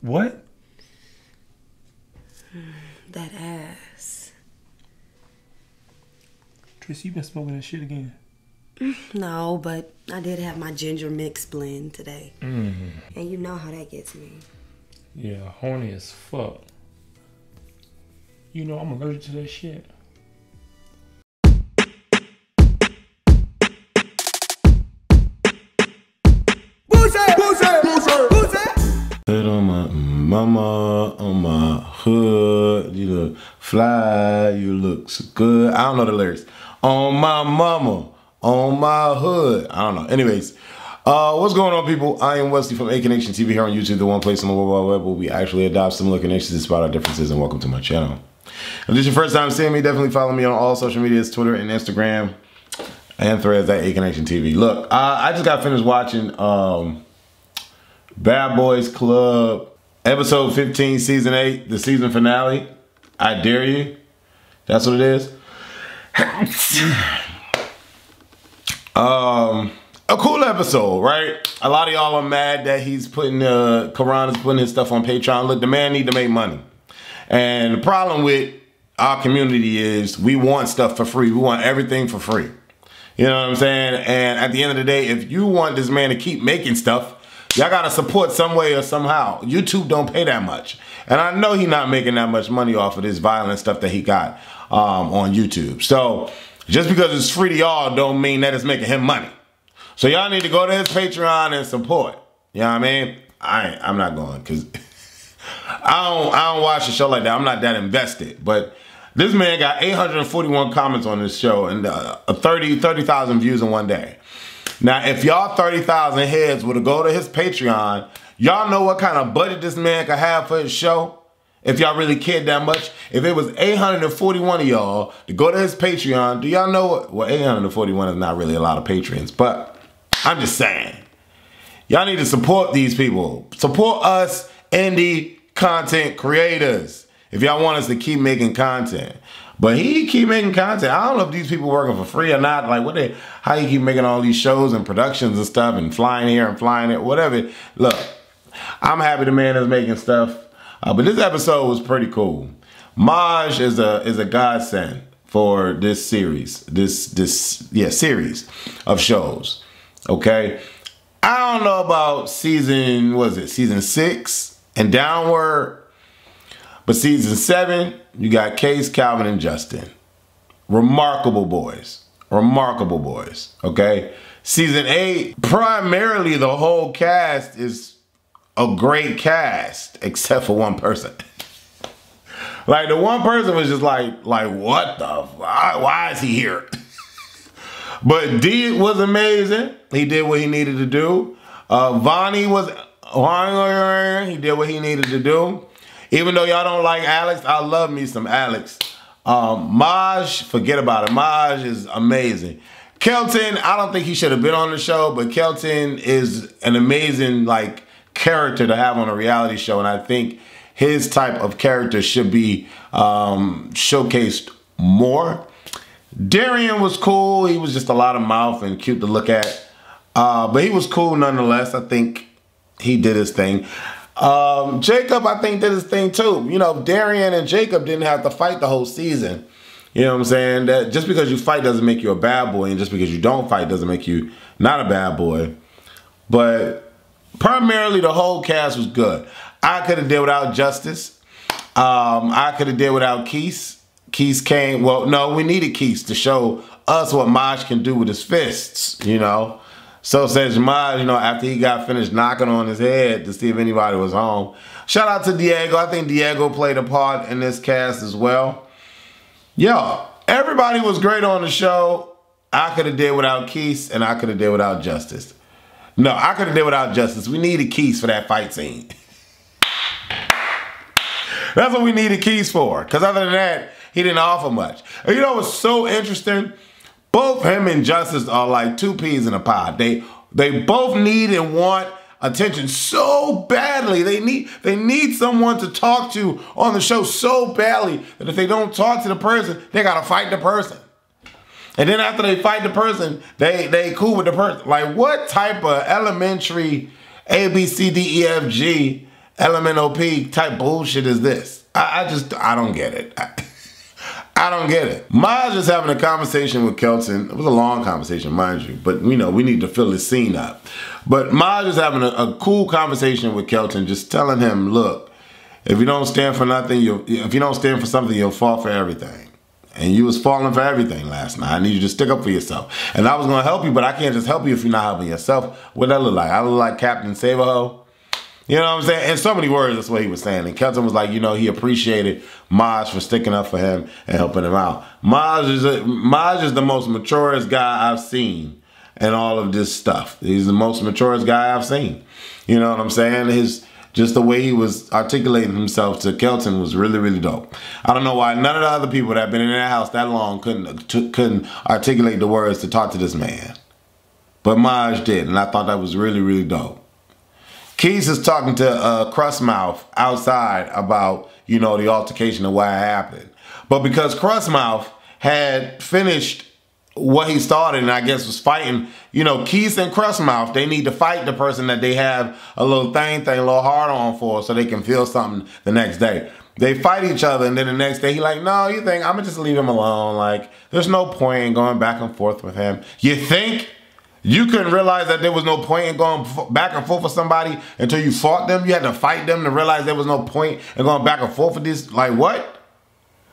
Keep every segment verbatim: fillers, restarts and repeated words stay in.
What? That ass. Tris, you been smoking that shit again? No, but I did have my ginger mix blend today. Mm. And you know how that gets me. Yeah, horny as fuck. You know I'm allergic to that shit. Hood on my mama, on my hood. You look fly, you look so good. I don't know the lyrics. On my mama, on my hood. I don't know. Anyways, uh, what's going on, people? I am Wesley from A Connection T V here on YouTube, the one place on the World Wide Web where we actually adopt similar connections and spot our differences. And welcome to my channel. If this is your first time seeing me, definitely follow me on all social medias, Twitter and Instagram, and Threads at A Connection T V. Look, uh, I just got finished watching um, Bad Boys Club episode fifteen, season eight, the season finale. I dare you. That's what it is. um, a cool episode, right? A lot of y'all are mad that he's putting uh, Karan is putting his stuff on Patreon. Look, the man need to make money, and the problem with our community is we want stuff for free. We want everything for free. You know what I'm saying? And at the end of the day, if you want this man to keep making stuff, y'all gotta support some way or somehow. YouTube don't pay that much. And I know he not making that much money off of this violent stuff that he got um, on YouTube. So just because it's free to y'all don't mean that it's making him money. So y'all need to go to his Patreon and support. You know what I mean? I ain't, I'm not going because I don't, I don't watch a show like that. I'm not that invested. But this man got eight hundred forty-one comments on this show and uh, thirty thousand views in one day. Now, if y'all thirty thousand heads were to go to his Patreon, y'all know what kind of budget this man could have for his show? If y'all really cared that much. If it was eight hundred forty-one of y'all to go to his Patreon, do y'all know what? Well, eight hundred forty-one is not really a lot of patrons, but I'm just saying. Y'all need to support these people. Support us indie content creators if y'all want us to keep making content. But he keep making content. I don't know if these people working for free or not. Like, what they, how you keep making all these shows and productions and stuff and flying here and flying there, whatever. Look, I'm happy the man is making stuff. Uh, but this episode was pretty cool. Maj is a is a godsend for this series. This this yeah series of shows. Okay, I don't know about season what is it season six and downward. But season seven, you got Case, Calvin, and Justin. Remarkable boys. Remarkable boys, okay? Season eight, primarily the whole cast is a great cast, except for one person. Like, the one person was just like, like what the fuck? Why is he here? But D was amazing. He did what he needed to do. Uh, Vonnie was, he did what he needed to do. Even though y'all don't like Alex, I love me some Alex. Um, Maj, forget about it. Maj is amazing. Kelton, I don't think he should have been on the show, but Kelton is an amazing like character to have on a reality show, and I think his type of character should be um, showcased more. Darian was cool. He was just a lot of mouth and cute to look at, uh, but he was cool nonetheless. I think he did his thing. Um, Jacob, I think, did his thing too. You know, Darian and Jacob didn't have to fight the whole season. You know what I'm saying? That just because you fight doesn't make you a bad boy, and just because you don't fight doesn't make you not a bad boy. But primarily the whole cast was good. I could have did without Justice. Um, I could have did without Keese. Keese came, well, no, we needed Keese to show us what Maj can do with his fists, you know? So says Maj, you know, after he got finished knocking on his head to see if anybody was home. Shout out to Diego. I think Diego played a part in this cast as well. Yo, everybody was great on the show. I could have did without Keese, and I could have did without Justice. No, I could have did without Justice. We needed Keese for that fight scene. That's what we needed Keese for. Because other than that, he didn't offer much. And you know what's so interesting? Both him and Justice are like two peas in a pod. They they both need and want attention so badly. They need they need someone to talk to on the show so badly that if they don't talk to the person, they gotta fight the person. And then after they fight the person, they they cool with the person. Like, what type of elementary A B C D E F G L M N O P type bullshit is this? I, I just, I don't get it. I, I don't get it. Miles was having a conversation with Kelton. It was a long conversation, mind you, but you know, we need to fill this scene up. But Miles was having a, a cool conversation with Kelton, just telling him, look, if you don't stand for nothing, you'll, if you don't stand for something, you'll fall for everything. And you was falling for everything last night. I need you to stick up for yourself. And I was going to help you, but I can't just help you if you're not helping yourself. What that look like? I look like Captain Save-A-Ho. You know what I'm saying? In so many words, that's what he was saying. And Kelton was like, you know, he appreciated Maj for sticking up for him and helping him out. Maj is, a, Maj is the most maturest guy I've seen in all of this stuff. He's the most maturest guy I've seen. You know what I'm saying? His... Just the way he was articulating himself to Kelton was really, really dope. I don't know why none of the other people that have been in that house that long couldn't couldn't articulate the words to talk to this man. But Maj did, and I thought that was really, really dope. Keys is talking to uh, Crustmouth outside about, you know, the altercation and why it happened. But because Crustmouth had finished what he started and I guess was fighting, you know, Keith and Crustmouth, they need to fight the person that they have a little thing, thing, a little hard on for so they can feel something the next day. They fight each other and then the next day he like, no, you think, I'm gonna just leave him alone. Like, there's no point in going back and forth with him. You think? You couldn't realize that there was no point in going back and forth with somebody until you fought them? You had to fight them to realize there was no point in going back and forth with this? Like, what?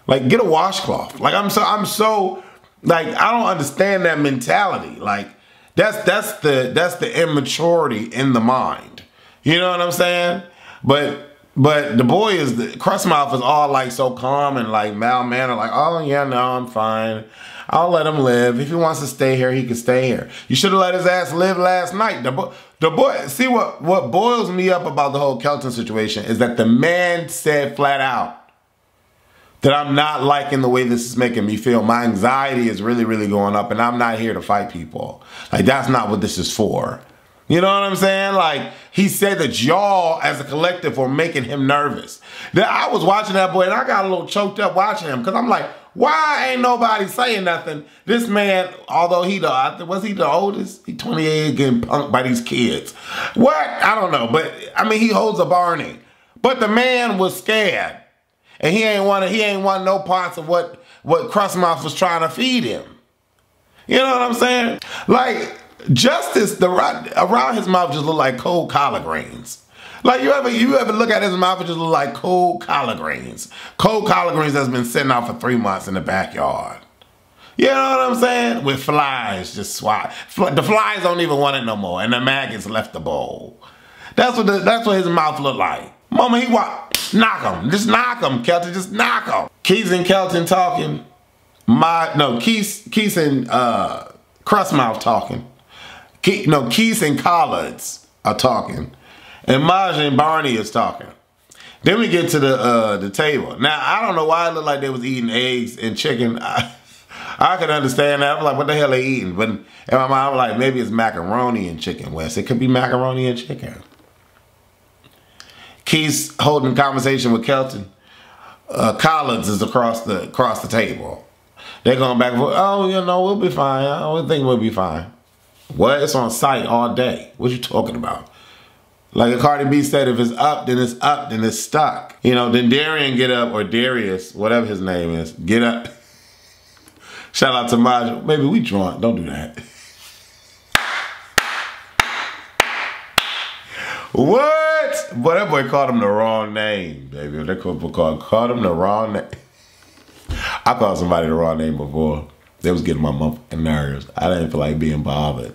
Like, get a washcloth. Like, I'm so, I'm so... Like, I don't understand that mentality. Like, that's that's the that's the immaturity in the mind. You know what I'm saying? But but the boy is the Crustmouth is all like so calm and like mal-mannered, like, oh yeah, no, I'm fine. I'll let him live. If he wants to stay here, he can stay here. You should have let his ass live last night. The boy the boy see what, what boils me up about the whole Kelton situation is that the man said flat out that I'm not liking the way this is making me feel. My anxiety is really, really going up and I'm not here to fight people. Like, that's not what this is for. You know what I'm saying? Like, he said that y'all as a collective were making him nervous. That I was watching that boy and I got a little choked up watching him because I'm like, why ain't nobody saying nothing? This man, although he the, was he the oldest? He twenty-eight, getting punked by these kids. What? I don't know, but I mean, he holds a Barney. But the man was scared. And he ain't want he ain't want no parts of what what Crustmouth was trying to feed him. You know what I'm saying? Like, Justice, the around his mouth just look like cold collard greens. Like, you ever you ever look at his mouth, it just look like cold collard greens. Cold collard greens that's been sitting out for three months in the backyard. You know what I'm saying? With flies just swat. Fly, the flies don't even want it no more, and the maggots left the bowl. That's what the, that's what his mouth look like. Mama, he walked. Knock him. Just knock him, Kelton. Just knock him. Keith and Kelton talking. My no, Keith, Keith and uh, Crustmouth talking. Keith, no, Keith and Collards are talking, and Maj and Barney is talking. Then we get to the uh, the table. Now I don't know why it looked like they was eating eggs and chicken. I, I could understand that. I'm like, what the hell are they eating? But in my mind, I'm like, maybe it's macaroni and chicken. Wes, it could be macaroni and chicken. Keith's holding conversation with Kelton. Uh, Collins is across the across the table. They're going back and forth. Oh, you know, we'll be fine. I don't think we'll be fine. What? It's on site all day. What you talking about? Like Cardi B said, if it's up, then it's up, then it's stuck. You know, then Darian get up, or Darius, whatever his name is, get up. Shout out to Maj. Baby, we drunk. Don't do that. What? But that boy called him the wrong name, baby. That couple called, called him the wrong name. I called somebody the wrong name before. They was getting my motherfucking nerves. I didn't feel like being bothered.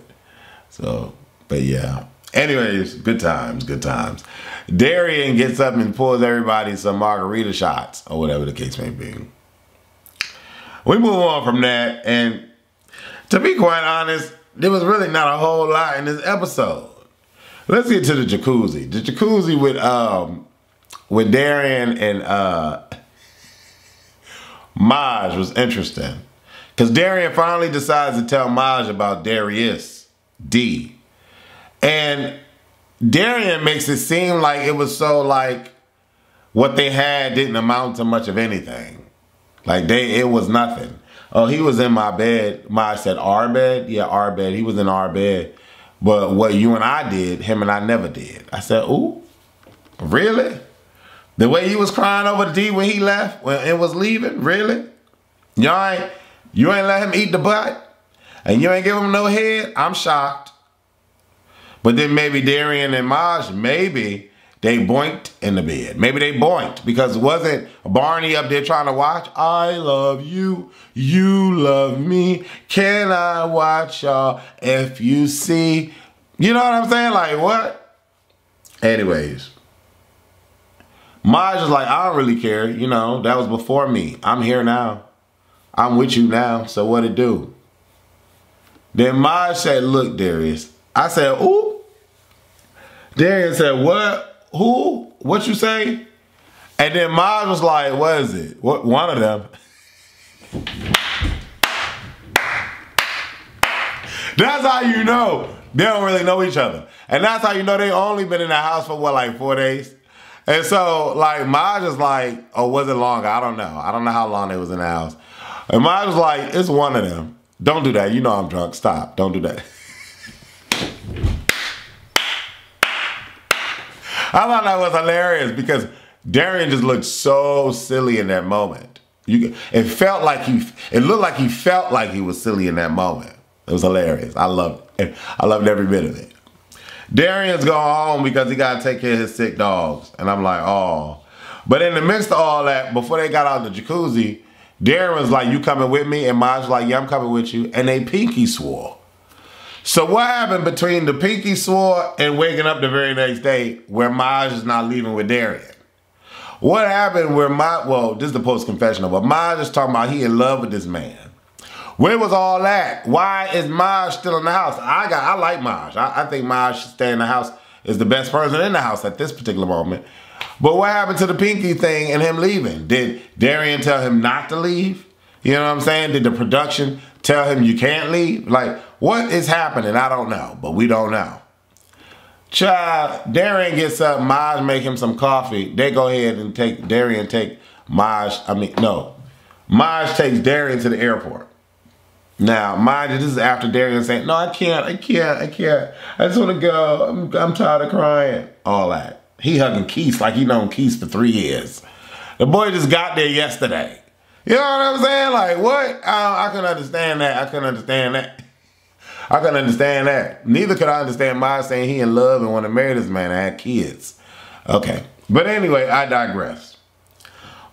So, but yeah. Anyways, good times, good times. Darian gets up and pours everybody some margarita shots or whatever the case may be. We move on from that. And to be quite honest, there was really not a whole lot in this episode. Let's get to the jacuzzi. The jacuzzi with um with Darian and uh Maj was interesting. Cause Darian finally decides to tell Maj about Darius D. And Darian makes it seem like it was so like what they had didn't amount to much of anything. Like they it was nothing. Oh, he was in my bed. Maj said our bed? Yeah, our bed. He was in our bed. But what you and I did, him and I never did. I said, ooh, Really? The way he was crying over D when he left, when it was leaving? Really? Y'all ain't, you ain't let him eat the butt? And you ain't give him no head? I'm shocked. But then maybe Darian and Maj, maybe they boinked in the bed. Maybe they boinked because wasn't Barney up there trying to watch? I love you, you love me. Can I watch y'all if you see? You know what I'm saying? Like what? Anyways, Maj is like, I don't really care. You know, that was before me. I'm here now. I'm with you now. So what it do? Then Maj said, look, Darius. I said, ooh. Darius said, what? Who? What you say? And then Maj was like, what is it? What? One of them. That's how you know they don't really know each other. And that's how you know they only been in the house for what, like four days? And so, like, Maj is like, oh, was it longer? I don't know. I don't know how long they was in the house. And Maj was like, it's one of them. Don't do that. You know I'm drunk. Stop. Don't do that. I thought that was hilarious because Darian just looked so silly in that moment. You, it felt like he, it looked like he felt like he was silly in that moment. It was hilarious. I loved it. I loved every bit of it. Darian's going home because he got to take care of his sick dogs. And I'm like, oh. But in the midst of all that, before they got out of the jacuzzi, Darian was like, you coming with me? And Maj was like, yeah, I'm coming with you. And they pinky swore. So what happened between the pinky swore and waking up the very next day where Maj is not leaving with Darian? What happened where Maj, well, this is the post-confessional, but Maj is talking about he in love with this man. Where was all that? Why is Maj still in the house? I got, I like Maj. I, I think Maj should stay in the house, is the best person in the house at this particular moment. But what happened to the pinky thing and him leaving? Did Darian tell him not to leave? You know what I'm saying? Did the production tell him you can't leave? Like, what is happening? I don't know, but we don't know. Child, Darian gets up, Maj make him some coffee. They go ahead and take, Darian take Maj, I mean, no. Maj takes Darian to the airport. Now, mind you, this is after Darian saying, no, I can't, I can't, I can't. I just want to go. I'm, I'm tired of crying. All that. He hugging Keith like he known Keith for three years. The boy just got there yesterday. You know what I'm saying? Like, what? I, I couldn't understand that. I couldn't understand that. I couldn't understand that. Neither could I understand Maj saying he in love and want to marry this man and have kids. Okay. But anyway, I digress.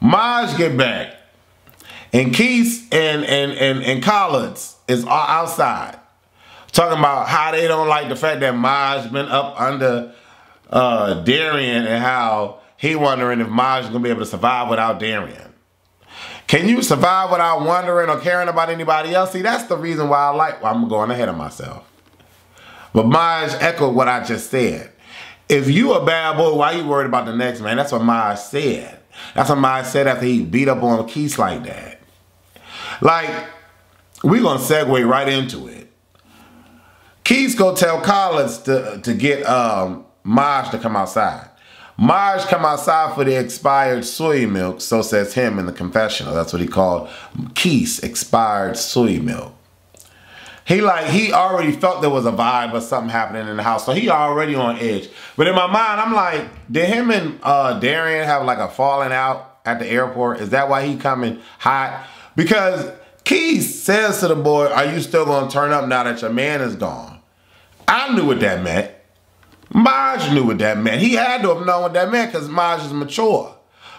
Maj get back. And Keith and, and, and, and Collins is all outside. Talking about how they don't like the fact that Maj been up under uh, Darian and how he wondering if Maj is going to be able to survive without Darian. Can you survive without wondering or caring about anybody else? See, that's the reason why I like, well, I'm going ahead of myself. But Maj echoed what I just said. If you a bad boy, why you worried about the next man? That's what Maj said. That's what Maj said after he beat up on Keith like that. Like, we're going to segue right into it. Keith go tell Collins to, to get um, Maj to come outside. Maj come outside for the expired soy milk, so says him in the confessional. That's what he called Keith's expired soy milk. He like, he already felt there was a vibe or something happening in the house, so he already on edge. But in my mind, I'm like, did him and uh, Darian have like a falling out at the airport? Is that why he coming hot? Because Keith says to the boy, are you still going to turn up now that your man is gone? I knew what that meant. Maj knew what that meant. He had to have known what that meant because Maj is mature.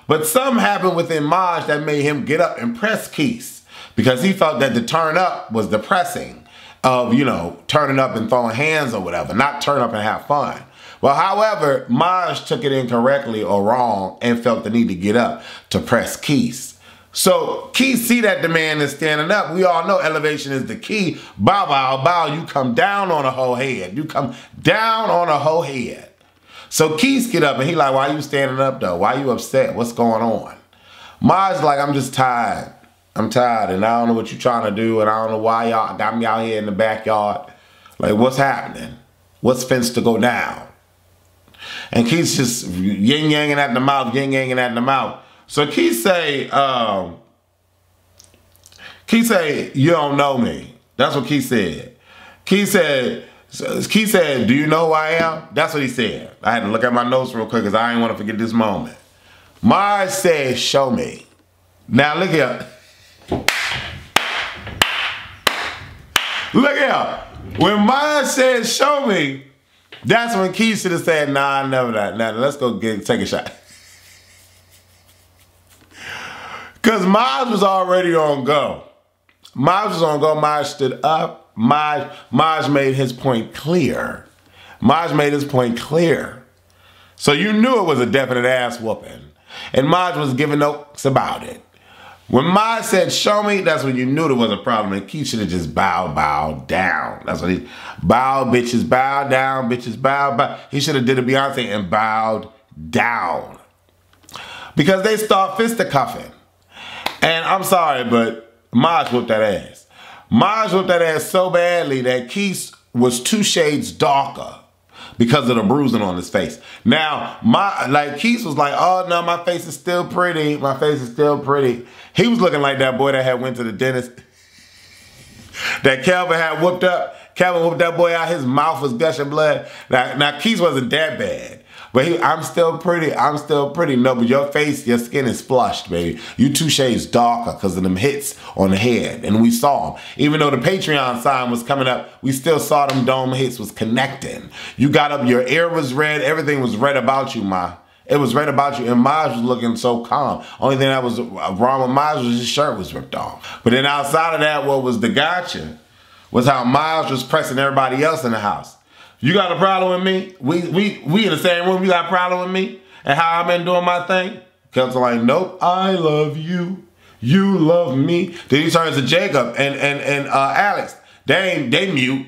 But something happened within Maj that made him get up and press Keith because he felt that the turn up was the pressing of, you know, turning up and throwing hands or whatever, not turn up and have fun. Well, however, Maj took it incorrectly or wrong and felt the need to get up to press Keith. So Keith see that the man is standing up. We all know elevation is the key. Bow, bow, bow. You come down on a whole head. You come down on a whole head. So Keith get up and he like, why you standing up though? Why you upset? What's going on? Maj's like, I'm just tired. I'm tired and I don't know what you're trying to do and I don't know why y'all got me out here in the backyard. Like, what's happening? What's fenced to go down? And Keith's just yin-yanging at the mouth, yin-yanging at the mouth. So Keith say, um, Keith say, you don't know me. That's what Keith said. Keith said, So Key said, do you know who I am? That's what he said. I had to look at my notes real quick because I didn't want to forget this moment. Mars said, show me. Now look here. Look here. When Mars said, show me, that's when Key should have said, nah, never that. Nah, let's go get, take a shot. Because Mars was already on go. Maj was on go, Maj stood up, Maj, Maj made his point clear. Maj made his point clear. So you knew it was a definite ass whooping. And Maj was giving notes about it. When Maj said, show me, that's when you knew there was a problem. And Keith should have just bowed, bowed down. That's what he, bowed, bitches, bowed down, bitches, bowed, bowed. He should have did a Beyonce and bowed down. Because they start fisticuffing. And I'm sorry, but Maj whooped that ass. Maj whooped that ass so badly that Keith was two shades darker because of the bruising on his face. Now, my like Keith was like, oh no, my face is still pretty. My face is still pretty. He was looking like that boy that had went to the dentist that Calvin had whooped up. Calvin whooped that boy out. His mouth was gushing blood. Now, now Keith wasn't that bad. But he, I'm still pretty, I'm still pretty. No, but your face, your skin is flushed, baby. You two shades darker because of them hits on the head. And we saw them. Even though the Patreon sign was coming up, we still saw them dome hits was connecting. You got up, your ear was red, everything was red about you, Ma. It was red about you, and Maj was looking so calm. Only thing that was wrong with Maj was his shirt was ripped off. But then outside of that, what was the gotcha was how Maj was pressing everybody else in the house. You got a problem with me? We we we in the same room, you got a problem with me? And how I've been doing my thing? Cubs are like, nope, I love you. You love me. Then he turns to Jacob and and, and uh, Alex. They, they mute.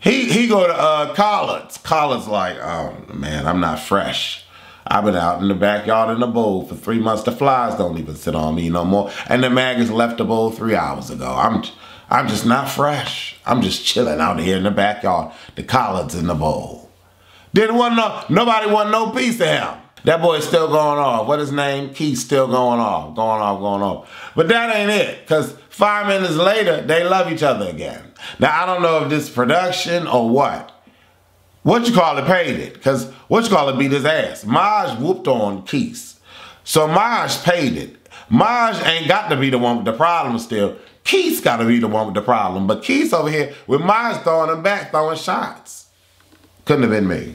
He he go to uh, Collards. Collards like, oh man, I'm not fresh. I've been out in the backyard in the bowl for three months. The flies don't even sit on me no more. And the maggots left the bowl three hours ago. I'm I'm just not fresh. I'm just chilling out here in the backyard. The collards in the bowl. Didn't want no, nobody want no piece of him. That boy's still going off. What his name? Keith's still going off, going off, going off. But that ain't it, because five minutes later, they love each other again. Now, I don't know if this production or what. What you call it paid it, because what you call it beat his ass. Maj whooped on Keith. So Maj paid it. Maj ain't got to be the one with the problem still. Keith's got to be the one with the problem. But Keith's over here with Maj throwing him back, throwing shots. Couldn't have been me.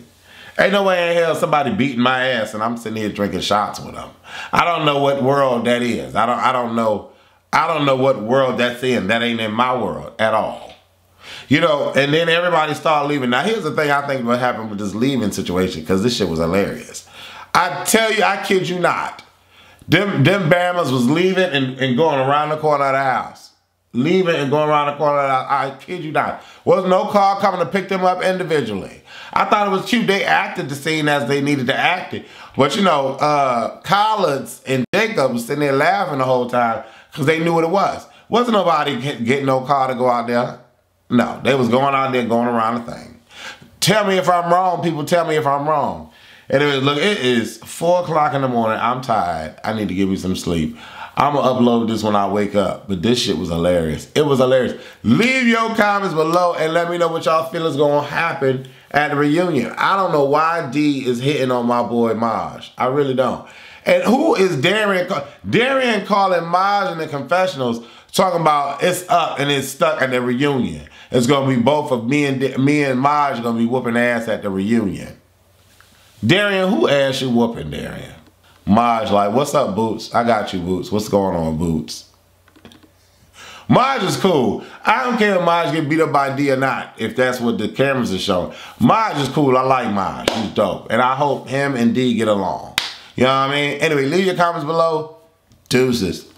Ain't no way in hell somebody beating my ass and I'm sitting here drinking shots with them. I don't know what world that is. I don't, I don't know. I don't know what world that's in. That ain't in my world at all. You know, and then everybody started leaving. Now, here's the thing I think what happened with this leaving situation, because this shit was hilarious. I tell you, I kid you not. Them, them Bammers was leaving and, and going around the corner of the house. Leaving and going around the corner of the house. I kid you not. Was no car coming to pick them up individually. I thought it was cute. They acted the scene as they needed to act it. But you know, uh, Collards and Jacob was sitting there laughing the whole time because they knew what it was. Wasn't nobody getting no car to go out there. No, they was going out there going around the thing. Tell me if I'm wrong, people. Tell me if I'm wrong. And anyway, look, it is four o'clock in the morning. I'm tired. I need to give me some sleep. I'm going to upload this when I wake up. But this shit was hilarious. It was hilarious. Leave your comments below and let me know what y'all feel is going to happen at the reunion. I don't know why D is hitting on my boy Maj. I really don't. And who is Darian? Darian calling Maj in the confessionals talking about it's up and it's stuck at the reunion. It's going to be both of me and, me and Maj going to be whooping ass at the reunion. Darian, who ass you whooping, Darian? Maj like, what's up, Boots? I got you, Boots. What's going on, Boots? Maj is cool. I don't care if Maj get beat up by D or not, if that's what the cameras are showing. Maj is cool. I like Maj. He's dope. And I hope him and D get along. You know what I mean? Anyway, leave your comments below. Deuces.